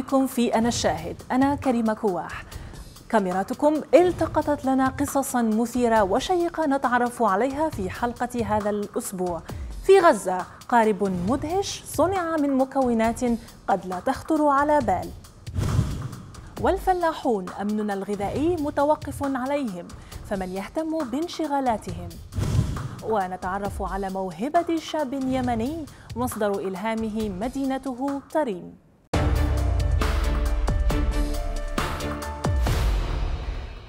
بكم في أنا الشاهد. أنا كريمة كواح. كاميراتكم التقطت لنا قصصا مثيرة وشيقة نتعرف عليها في حلقة هذا الأسبوع. في غزة قارب مدهش صنع من مكونات قد لا تخطر على بال. والفلاحون أمننا الغذائي متوقف عليهم، فمن يهتم بانشغالاتهم؟ ونتعرف على موهبة شاب يمني مصدر إلهامه مدينته تريم.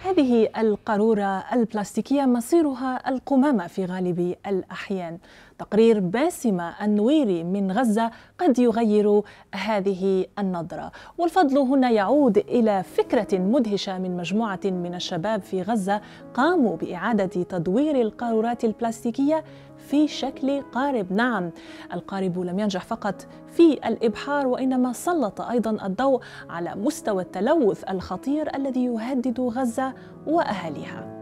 هذه القارورة البلاستيكية مصيرها القمامة في غالب الأحيان. تقرير باسمة النويري من غزة قد يغير هذه النظرة، والفضل هنا يعود إلى فكرة مدهشة من مجموعة من الشباب في غزة قاموا بإعادة تدوير القارورات البلاستيكية في شكل قارب. نعم، القارب لم ينجح فقط في الإبحار، وإنما سلط أيضا الضوء على مستوى التلوث الخطير الذي يهدد غزة وأهاليها.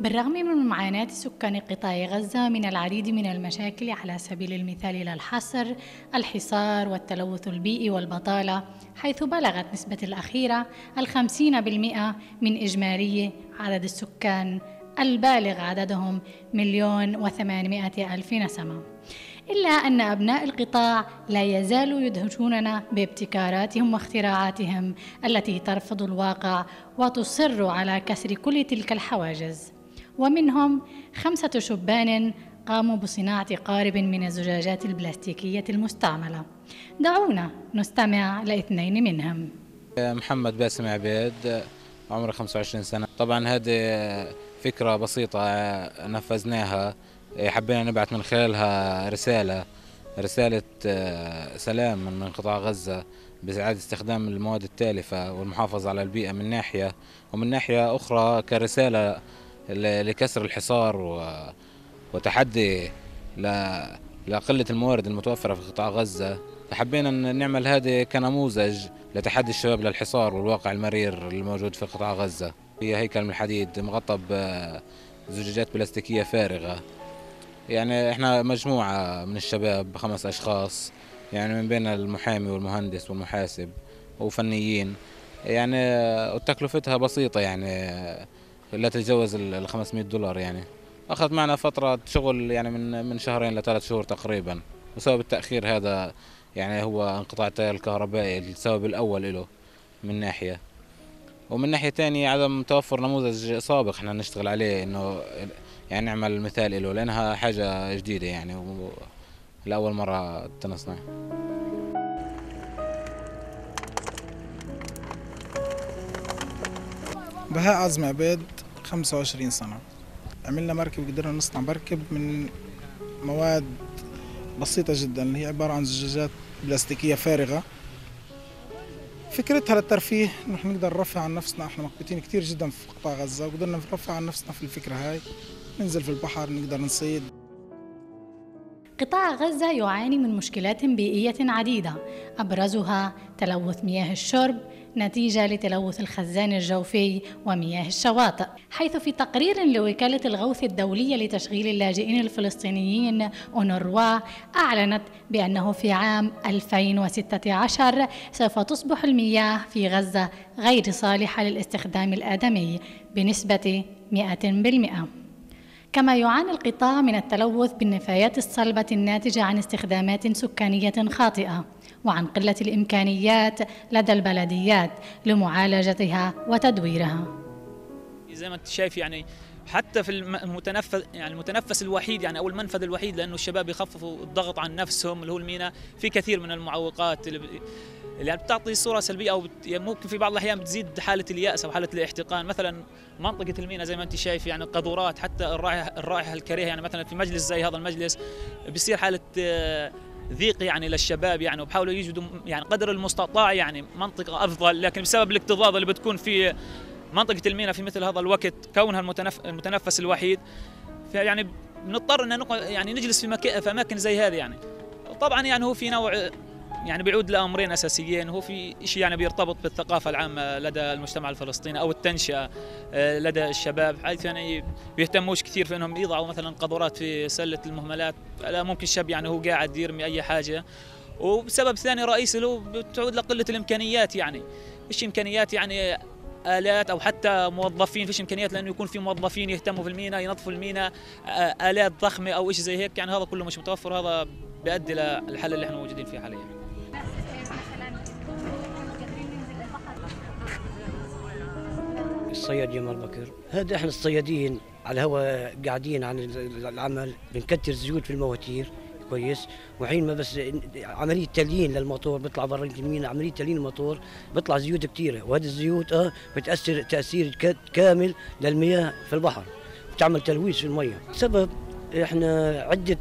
بالرغم من معاناة سكان قطاع غزة من العديد من المشاكل، على سبيل المثال إلى الحصر، الحصار والتلوث البيئي والبطالة، حيث بلغت نسبة الأخيرة 50% من إجمالي عدد السكان البالغ عددهم 1,800,000 نسمة، إلا أن أبناء القطاع لا يزالوا يدهشوننا بابتكاراتهم واختراعاتهم التي ترفض الواقع وتصر على كسر كل تلك الحواجز. ومنهم 5 شبان قاموا بصناعة قارب من الزجاجات البلاستيكية المستعملة. دعونا نستمع ل2 منهم. محمد باسم عبيد، عمره 25 سنة. طبعا هذه فكرة بسيطة نفذناها، حبينا نبعث من خلالها رسالة سلام من قطاع غزة بإعادة استخدام المواد التالفة والمحافظة على البيئة من ناحية، ومن ناحية أخرى كرسالة لكسر الحصار وتحدي لقلة الموارد المتوفرة في قطاع غزة. فحبينا نعمل هذه كنموذج لتحدي الشباب للحصار والواقع المرير الموجود في قطاع غزة. هي هيكل من الحديد مغطى بزجاجات بلاستيكية فارغة. يعني احنا مجموعة من الشباب 5 أشخاص، يعني من بين المحامي والمهندس والمحاسب وفنيين، يعني وتكلفتها بسيطة، يعني لا تتجاوز $500. يعني أخذت معنا فترة شغل يعني من 2 ل 3 شهور تقريبا، وسبب التأخير هذا يعني هو انقطاع التيار الكهربائي السبب الأول له من ناحية، ومن ناحية ثانية عدم توفر نموذج سابق احنا نشتغل عليه إنه يعني نعمل مثال له، لأنها حاجة جديدة يعني لأول مرة تنصنع. بهاء عزم عبيد، 25 سنة. عملنا مركب، قدرنا نصنع مركب من مواد بسيطة جدا اللي هي عبارة عن زجاجات بلاستيكية فارغة. فكرتها للترفيه، نحن نقدر نرفع عن نفسنا، احنا مكبتين كتير جدا في قطاع غزة وقدرنا نرفع عن نفسنا في الفكرة هاي، ننزل في البحر نقدر نصيد. قطاع غزة يعاني من مشكلات بيئية عديدة، أبرزها تلوث مياه الشرب نتيجة لتلوث الخزان الجوفي ومياه الشواطئ، حيث في تقرير لوكالة الغوث الدولية لتشغيل اللاجئين الفلسطينيين أونروا أعلنت بأنه في عام 2016 سوف تصبح المياه في غزة غير صالحة للاستخدام الآدمي بنسبة 100%. كما يعاني القطاع من التلوث بالنفايات الصلبة الناتجة عن استخدامات سكانية خاطئة وعن قلة الإمكانيات لدى البلديات لمعالجتها وتدويرها. زي ما انت شايف يعني حتى في المتنفس الوحيد يعني او المنفذ الوحيد لانه الشباب يخففوا الضغط عن نفسهم اللي هو الميناء، في كثير من المعوقات اللي بتعطي صوره سلبيه او ممكن في بعض الاحيان بتزيد حاله الياس او حاله الاحتقان. مثلا منطقه الميناء زي ما انت شايف يعني قاذورات، حتى الرائحه الكريهه، يعني مثلا في مجلس زي هذا المجلس بيصير حاله ضيق يعني للشباب، يعني وبحاولوا يجدوا يعني قدر المستطاع يعني منطقه افضل، لكن بسبب الاكتظاظ اللي بتكون في منطقة الميناء في مثل هذا الوقت كونها المتنفس الوحيد، فيعني بنضطر ان يعني نجلس في اماكن زي هذه. يعني طبعا يعني هو في نوع يعني بيعود لأمرين أساسيين، هو في شيء يعني بيرتبط بالثقافة العامة لدى المجتمع الفلسطيني أو التنشئة لدى الشباب، حيث يعني بيهتموش كثير في أنهم يضعوا مثلا قاذورات في سلة المهملات، لا ممكن الشاب يعني هو قاعد يرمي أي حاجة. وبسبب ثاني رئيسي له بتعود لقلة الإمكانيات، يعني مش إمكانيات يعني آلات أو حتى موظفين، فيش إمكانيات لأنه يكون في موظفين يهتموا في المينا، ينظفوا المينا، آلات ضخمة أو إيش زي هيك، يعني هذا كله مش متوفر، هذا بيؤدي للحل اللي احنا موجودين فيه حاليا. الصياد جمال بكر، هذا احنا الصيادين على الهواء قاعدين عن العمل، بنكتر زيوت في المواتير كويس، وحين ما بس عمليه تليين للموتور بيطلع برا المينا، عمليه تليين الموتور بيطلع زيوت كثيره، وهذه الزيوت بتاثر تاثير كامل للمياه في البحر، بتعمل تلويث في المياه. سبب احنا عده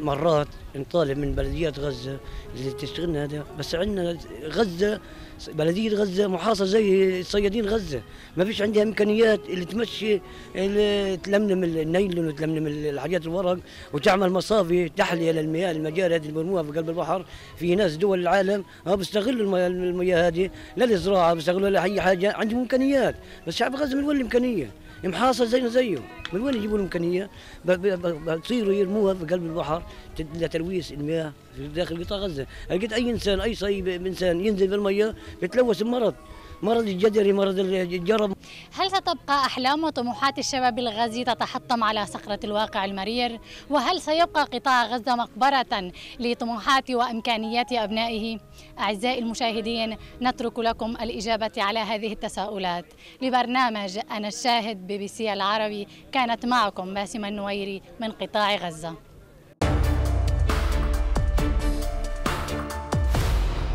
مرات نطالب من بلديات غزه اللي تشتغلنا هذا، بس عندنا غزه بلديه غزه محاصره زي صيادين غزه، ما فيش عندها امكانيات اللي تمشي اللي تلملم النايلون وتلملم الحاجات الورق وتعمل مصافي تحليه للمياه، المجاري هذه اللي بنوها في قلب البحر. في ناس دول العالم بيستغلوا المياه هذه للزراعه، بيستغلوا لاي حاجه، عندهم امكانيات، بس شعب غزه من وين الامكانيه؟ محاصر زينا زيهم، من وين يجيبوا الامكانيه؟ بتصيروا يرموها في قلب البحر لتلويث المياه في داخل قطاع غزه. لقيت اي انسان، اي صيب انسان ينزل بالميه بيتلوث بمرض، مرض الجدري، مرض الجرب. هل ستبقى أحلام وطموحات الشباب الغازي تتحطم على صخرة الواقع المرير؟ وهل سيبقى قطاع غزة مقبرة لطموحات وإمكانيات أبنائه؟ أعزائي المشاهدين، نترك لكم الإجابة على هذه التساؤلات. لبرنامج أنا الشاهد BBC العربي، كانت معكم باسمة النويري من قطاع غزة.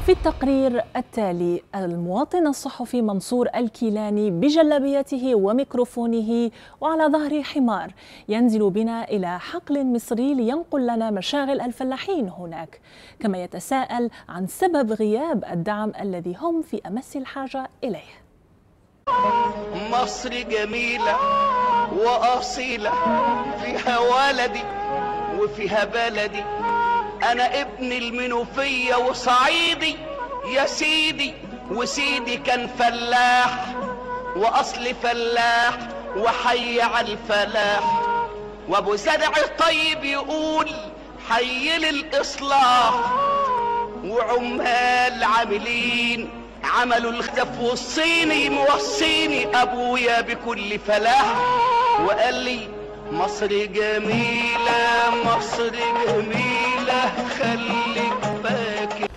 في التقرير التالي، المواطن الصحفي منصور الكيلاني بجلابيته وميكروفونه وعلى ظهره حمار ينزل بنا إلى حقل مصري لينقل لنا مشاغل الفلاحين هناك، كما يتساءل عن سبب غياب الدعم الذي هم في أمس الحاجة إليه. مصر جميلة وأصيلة، فيها ولدي وفيها بلدي، أنا ابن المنوفية وصعيدي يا سيدي، وسيدي كان فلاح وأصل فلاح، وحي على الفلاح، وأبو زرع الطيب يقول حي للإصلاح، وعمال عاملين عملوا الخدف والصيني موصيني أبويا بكل فلاح، وقال لي مصر جميلة مصر جميلة خليك فاكر.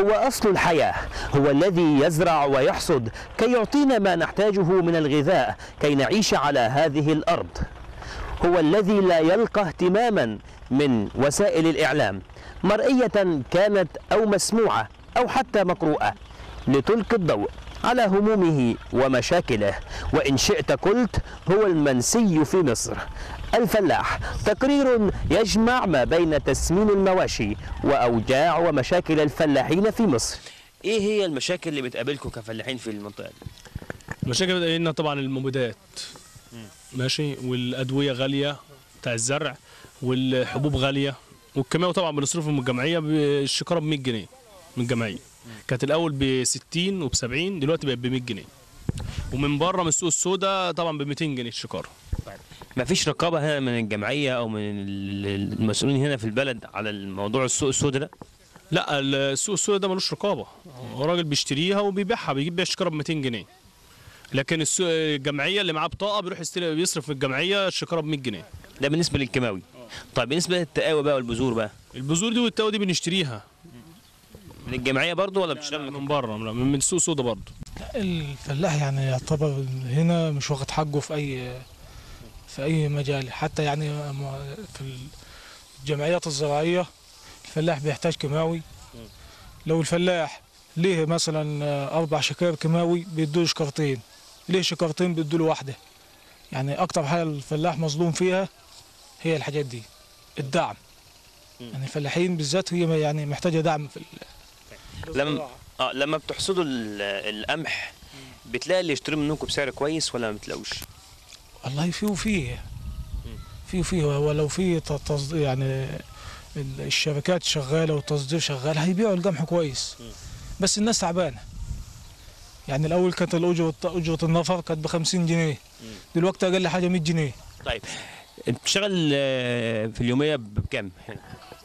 هو أصل الحياة، هو الذي يزرع ويحصد كي يعطينا ما نحتاجه من الغذاء كي نعيش على هذه الأرض، هو الذي لا يلقى اهتماما من وسائل الإعلام مرئية كانت أو مسموعة أو حتى مقروءة لتلقي الضوء على همومه ومشاكله، وإن شئت قلت هو المنسي في مصر الفلاح. تقرير يجمع ما بين تسمين المواشي وأوجاع ومشاكل الفلاحين في مصر. إيه هي المشاكل اللي بتقابلكم كفلاحين في المنطقة دي؟ المشاكل بتقابلنا طبعا المبيدات ماشي، والأدوية غالية بتاع الزرع، والحبوب غالية، والكيماوي طبعا بنصرفهم من الجمعية، الشكارة ب 100 جنيه من الجمعية، كانت الاول ب 60 وب 70، دلوقتي بقت ب 100 جنيه، ومن بره من السوق السوداء طبعا ب 200 جنيه الشكاره. ما فيش رقابه هنا من الجمعيه او من المسؤولين هنا في البلد على الموضوع السوق السوداء ده؟ لا، السوق السوداء ده ملوش رقابه، هو راجل بيشتريها وبيبيعها، بيجيب بيها الشكاره ب 200 جنيه، لكن السوق الجمعيه اللي معاه بطاقه بيروح يشتري بيصرف في الجمعيه الشكاره ب 100 جنيه ده بالنسبه للكيماوي. طيب بالنسبه للتقاوي بقى والبذور بقى؟ البذور دي والتقاوي دي بنشتريها من الجمعيه برضه ولا بتشتغل من بره؟ من السوق سودا برضه. الفلاح يعني يعتبر هنا مش واخد حقه في اي مجال، حتى يعني في الجمعيات الزراعيه الفلاح بيحتاج كيماوي. لو الفلاح ليه مثلا 4 شكاير كيماوي بيدوله شكارتين، ليه شكارتين بيدوله واحده؟ يعني اكتر حاجه الفلاح مظلوم فيها هي الحاجات دي، الدعم. يعني الفلاحين بالذات هي يعني محتاجه دعم في لما بتحصدوا القمح بتلاقي اللي يشتري منكم بسعر كويس ولا ما بتلاقوش؟ والله في وفيه، ولو في يعني الشبكات شغاله والتصدير شغال، هيبيعوا القمح كويس. بس الناس تعبانه. يعني الاول كانت اجره النفر كانت ب 50 جنيه، دلوقتي اقل حاجه 100 جنيه. طيب انت بتشتغل في اليوميه بكام هنا؟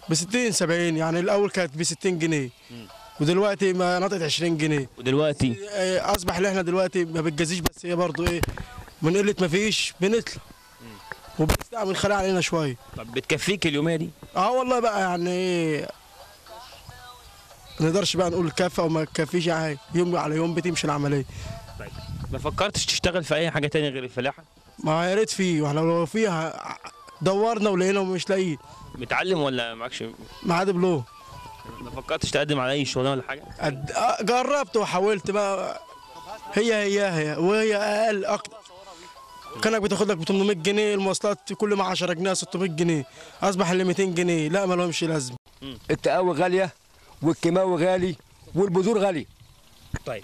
ب 60 70 يعني، الاول كانت ب 60 جنيه ودلوقتي ما نطت 20 جنيه. ودلوقتي اصبح ان احنا دلوقتي ما بتجازيش، بس هي برضو ايه، من قله ما فيش بنطلع وبنستعمل خلايا علينا شويه. طب بتكفيك اليوميه دي؟ اه والله بقى يعني ايه، ما نقدرش بقى نقول كفى وما تكفيش، يعني يوم على يوم بتمشي العمليه. طيب ما فكرتش تشتغل في اي حاجه ثانيه غير الفلاحه؟ ما يا ريت فيه، واحنا لو فيها دورنا ولقينا ومش لاقيين. متعلم ولا معكش؟ معايا دبلوم. ما فكرتش تقدم على اي شغلانه ولا حاجه؟ جربت وحاولت بقى، هي وهي اقل اكتر. كانك بتاخد لك ب 800 جنيه المواصلات، كل ما 10 جنيه 600 جنيه، اصبح اللي 200 جنيه، لا ما لهمش لازمه. التقاوي غاليه والكيماوي غالي والبذور غالي. طيب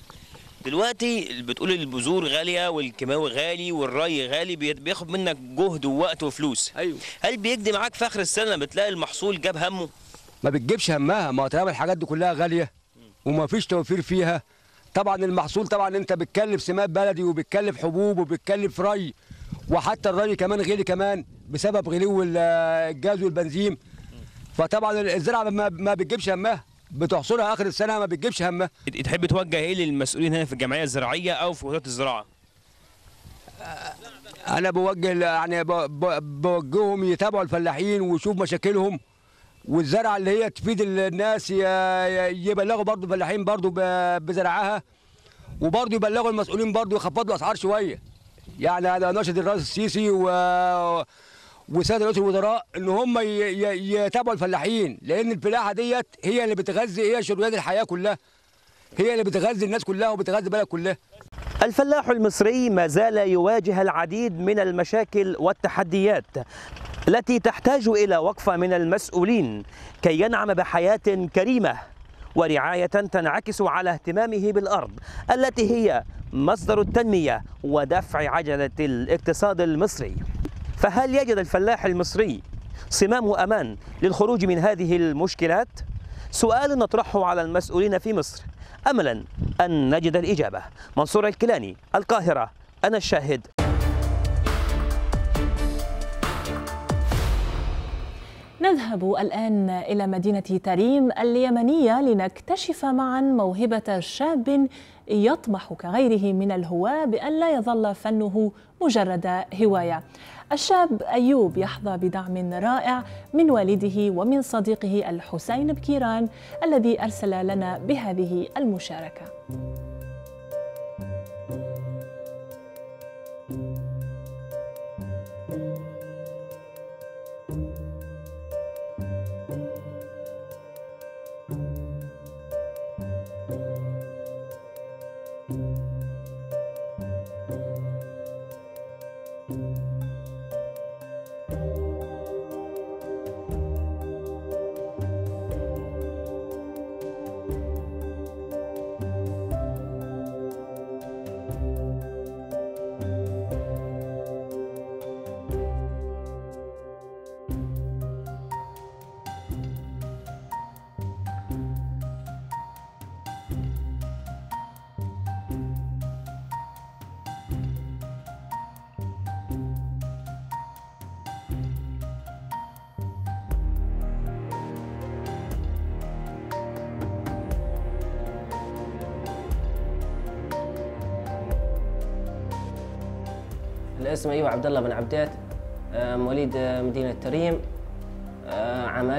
دلوقتي بتقول البذور غاليه والكيماوي غالي والري غالي، بياخد منك جهد ووقت وفلوس. ايوه، هل بيجدي معاك في اخر السنه بتلاقي المحصول جاب همه؟ ما بتجيبش همها، ما طالما الحاجات دي كلها غاليه وما فيش توفير فيها. طبعا المحصول طبعا انت بتكلف سماد بلدي وبتكلف حبوب وبتكلف ري، وحتى الري كمان غالي كمان بسبب غلو الجاز والبنزين. فطبعا الزراعه ما بتجيبش همها، بتحصرها اخر السنه ما بتجيبش همها. تحب توجه ايه للمسؤولين هنا في الجمعيه الزراعيه او في وزاره الزراعه؟ انا بوجه يعني بوجههم يتابعوا الفلاحين ويشوفوا مشاكلهم، والزرعه اللي هي تفيد الناس يبلغوا برضه الفلاحين برضه بزرعها، وبرضه يبلغوا المسؤولين برضه يخفضوا الاسعار شويه. يعني انا ناشد الرئيس السيسي وساده رئيس الوزراء ان هم يتابعوا الفلاحين، لان الفلاحه ديت هي اللي بتغذي، هي شريان الحياه كلها، هي اللي بتغذي الناس كلها وبتغذي البلد كلها. الفلاح المصري ما زال يواجه العديد من المشاكل والتحديات التي تحتاج إلى وقفة من المسؤولين كي ينعم بحياة كريمة ورعاية تنعكس على اهتمامه بالأرض التي هي مصدر التنمية ودفع عجلة الاقتصاد المصري. فهل يجد الفلاح المصري صمام أمان للخروج من هذه المشكلات؟ سؤال نطرحه على المسؤولين في مصر أملا أن نجد الإجابة. منصور الكيلاني، القاهرة، أنا الشاهد. نذهب الآن إلى مدينة تريم اليمنية لنكتشف معا موهبة شاب يطمح كغيره من الهواة بأن لا يظل فنه مجرد هواية. الشاب أيوب يحظى بدعم رائع من والده ومن صديقه الحسين بكيران الذي أرسل لنا بهذه المشاركة. اسمي أيوب عبد الله بن عبيدات، مواليد مدينة تريم عام 1995،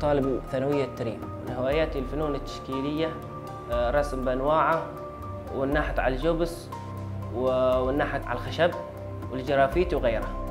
طالب ثانوية تريم. هواياتي الفنون التشكيلية، رسم بأنواعه والنحت على الجبس والنحت على الخشب والجرافيت وغيرها.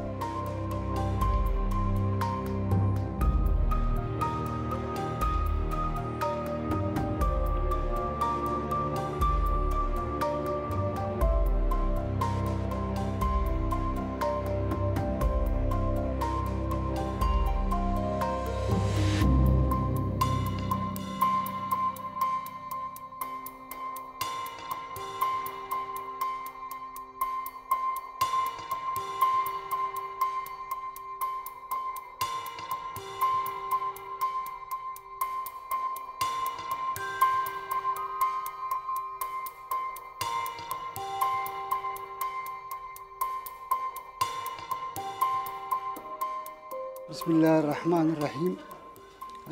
بسم الله الرحمن الرحيم.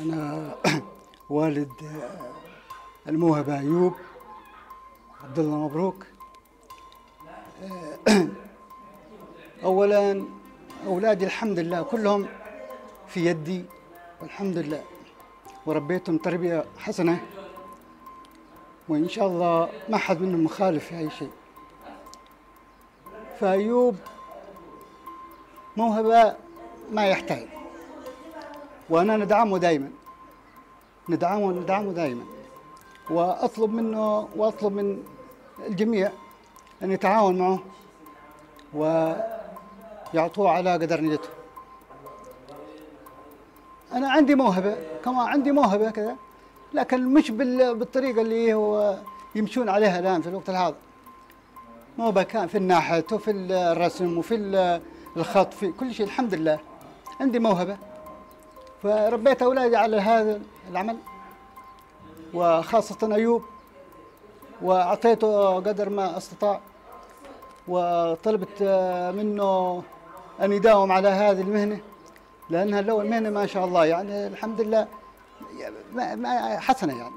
أنا والد الموهب أيوب عبد الله مبروك. أولا أولادي الحمد لله كلهم في يدي والحمد لله، وربيتهم تربية حسنة، وإن شاء الله ما حد منهم مخالف في أي شيء. فأيوب موهبة ما يحتاج، وأنا ندعمه دائما، وأطلب منه وأطلب من الجميع أن يتعاون معه ويعطوه على قدر نيته. أنا عندي موهبة كمان، عندي موهبة كذا، لكن مش بالطريقة اللي هو يمشون عليها الآن في الوقت الحاضر. موهبة كان في النحت وفي الرسم وفي الخط، في كل شيء الحمد لله عندي موهبة، فربيت أولادي على هذا العمل، وخاصة أيوب، وأعطيته قدر ما استطاع، وطلبت منه أن يداوم على هذه المهنة، لأنها لو المهنة ما شاء الله يعني الحمد لله حسنة يعني.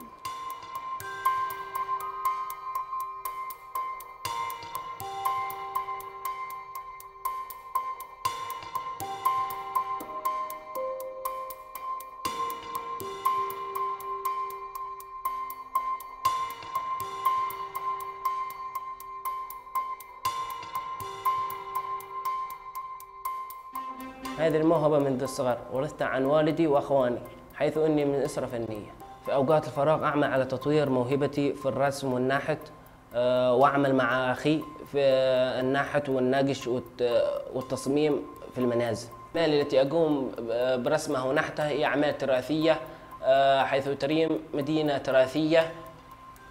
هذه الموهبة منذ الصغر ورثتها عن والدي وأخواني، حيث أني من أسرة فنية. في أوقات الفراغ أعمل على تطوير موهبتي في الرسم والنحت، وأعمل مع أخي في النحت والنقش والتصميم في المنازل. الأعمال التي أقوم برسمها ونحتها هي أعمال تراثية، حيث تريم مدينة تراثية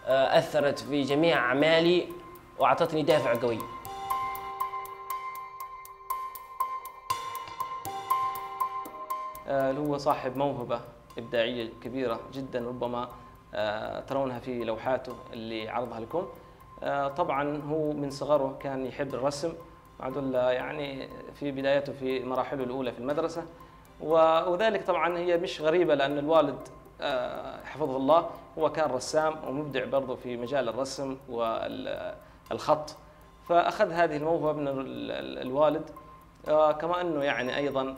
أثرت في جميع أعمالي وأعطتني دافع قوي. هو صاحب موهبة إبداعية كبيرة جدا، ربما ترونها في لوحاته اللي عرضها لكم. طبعا هو من صغره كان يحب الرسم، معدل يعني في بدايته في مراحله الأولى في المدرسة، وذلك طبعا هي مش غريبة، لأن الوالد حفظه الله هو كان رسام ومبدع برضه في مجال الرسم والخط، فأخذ هذه الموهبة من الوالد. كما أنه يعني أيضا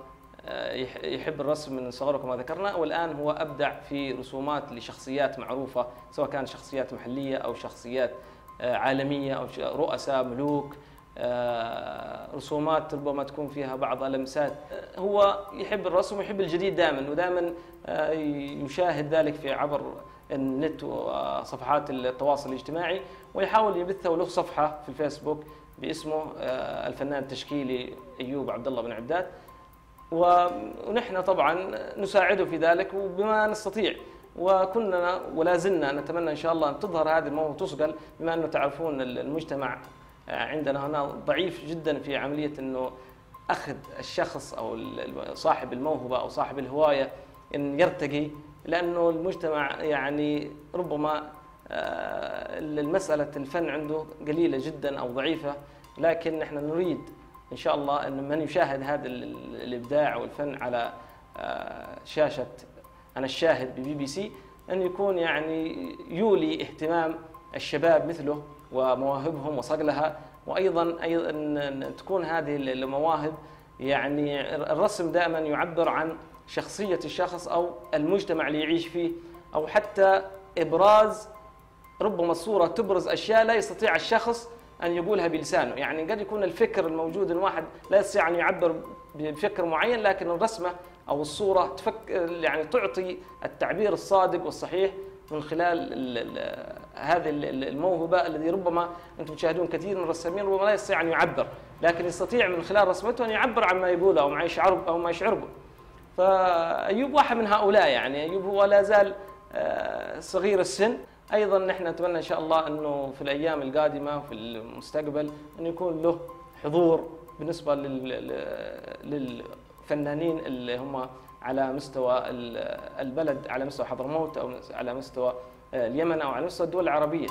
يحب الرسم من صغره كما ذكرنا، والآن هو أبدع في رسومات لشخصيات معروفة، سواء كان شخصيات محلية أو شخصيات عالمية أو رؤساء ملوك، رسومات ربما تكون فيها بعض اللمسات. هو يحب الرسم ويحب الجديد دائما، ودائما يشاهد ذلك في عبر النت وصفحات التواصل الاجتماعي، ويحاول يبثه، له صفحة في الفيسبوك باسمه الفنان التشكيلي أيوب عبد الله بن عبيدات، ونحن طبعا نساعده في ذلك وبما نستطيع، وكنا ولا زلنا نتمنى ان شاء الله ان تظهر هذه الموهبه وتصقل، بما انه تعرفون المجتمع عندنا هنا ضعيف جدا في عمليه انه اخذ الشخص او صاحب الموهبه او صاحب الهوايه ان يرتقي، لانه المجتمع يعني ربما مساله الفن عنده قليله جدا او ضعيفه. لكن نحن نريد إن شاء الله أن من يشاهد هذا الإبداع والفن على شاشة أنا الشاهد BBC أن يكون يعني يولي اهتمام الشباب مثله ومواهبهم وصقلها، وأيضا أن تكون هذه المواهب يعني الرسم دائما يعبر عن شخصية الشخص أو المجتمع اللي يعيش فيه، أو حتى إبراز ربما الصورة تبرز أشياء لا يستطيع الشخص أن يقولها بلسانه. يعني قد يكون الفكر الموجود الواحد لا يستطيع أن يعبر بفكر معين، لكن الرسمة أو الصورة يعني تعطي التعبير الصادق والصحيح من خلال هذه الموهبة، الذي ربما أنتم تشاهدون كثير من الرسامين ربما لا يستطيع أن يعبر، لكن يستطيع من خلال رسمته أن يعبر عن ما يقوله أو ما يشعر به. فأيوب واحد من هؤلاء، يعني أيوب هو لا زال صغير السن. أيضاً نحن نتمنى إن شاء الله أنه في الأيام القادمة وفي المستقبل أن يكون له حضور بالنسبة للفنانين اللي هم على مستوى البلد، على مستوى حضرموت أو على مستوى اليمن أو على مستوى الدول العربية.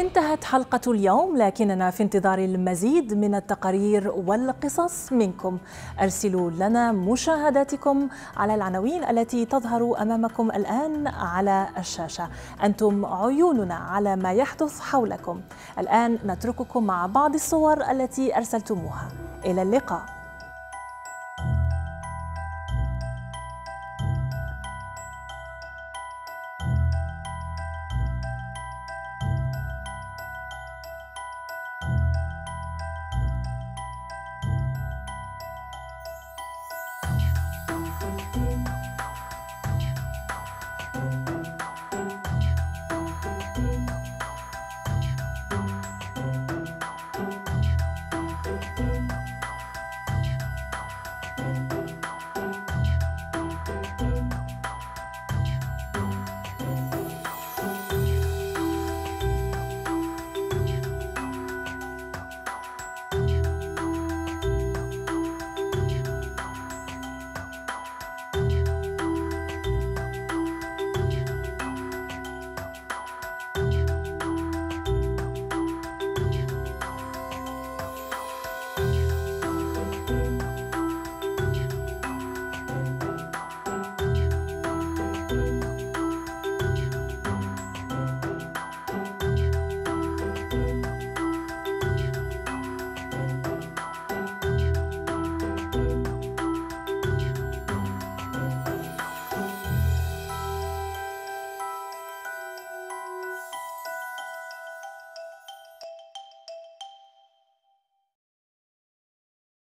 انتهت حلقة اليوم، لكننا في انتظار المزيد من التقارير والقصص منكم. أرسلوا لنا مشاهداتكم على العناوين التي تظهر أمامكم الآن على الشاشة. أنتم عيوننا على ما يحدث حولكم. الآن نترككم مع بعض الصور التي أرسلتموها. إلى اللقاء.